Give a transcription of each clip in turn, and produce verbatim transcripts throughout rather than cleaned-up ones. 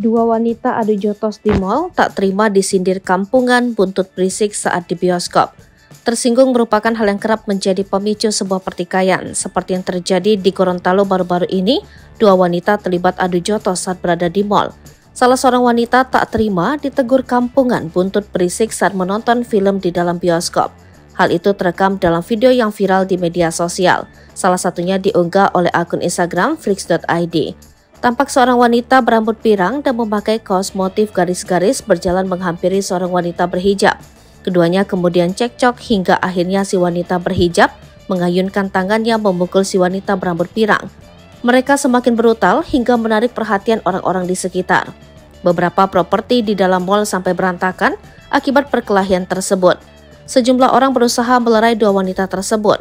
Dua wanita adu jotos di mall tak terima disindir kampungan buntut berisik saat di bioskop. Tersinggung merupakan hal yang kerap menjadi pemicu sebuah pertikaian, seperti yang terjadi di Gorontalo baru-baru ini. Dua wanita terlibat adu jotos saat berada di mall. Salah seorang wanita tak terima ditegur kampungan buntut berisik saat menonton film di dalam bioskop. Hal itu terekam dalam video yang viral di media sosial, salah satunya diunggah oleh akun Instagram flix dot i d. Tampak seorang wanita berambut pirang dan memakai kaos motif garis-garis berjalan menghampiri seorang wanita berhijab. Keduanya kemudian cekcok hingga akhirnya si wanita berhijab mengayunkan tangannya memukul si wanita berambut pirang. Mereka semakin brutal hingga menarik perhatian orang-orang di sekitar. Beberapa properti di dalam mall sampai berantakan akibat perkelahian tersebut. Sejumlah orang berusaha melerai dua wanita tersebut.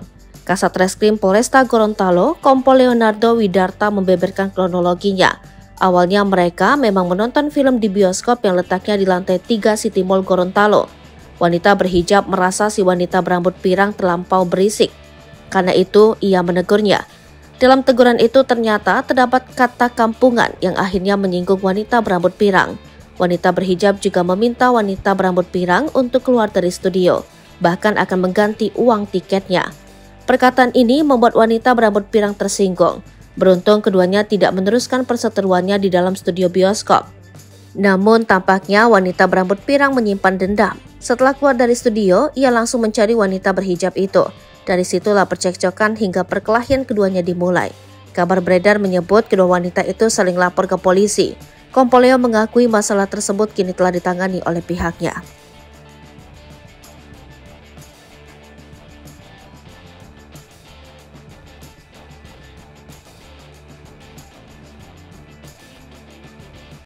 Kasat Reskrim Polresta Gorontalo, Kompol Leonardo Widarta membeberkan kronologinya. Awalnya mereka memang menonton film di bioskop yang letaknya di lantai tiga City Mall Gorontalo. Wanita berhijab merasa si wanita berambut pirang terlampau berisik. Karena itu, ia menegurnya. Dalam teguran itu ternyata terdapat kata kampungan yang akhirnya menyinggung wanita berambut pirang. Wanita berhijab juga meminta wanita berambut pirang untuk keluar dari studio, bahkan akan mengganti uang tiketnya. Perkataan ini membuat wanita berambut pirang tersinggung. Beruntung keduanya tidak meneruskan perseteruannya di dalam studio bioskop. Namun tampaknya wanita berambut pirang menyimpan dendam. Setelah keluar dari studio, ia langsung mencari wanita berhijab itu. Dari situlah percekcokan hingga perkelahian keduanya dimulai. Kabar beredar menyebut kedua wanita itu saling lapor ke polisi. Kompol Leo mengakui masalah tersebut kini telah ditangani oleh pihaknya.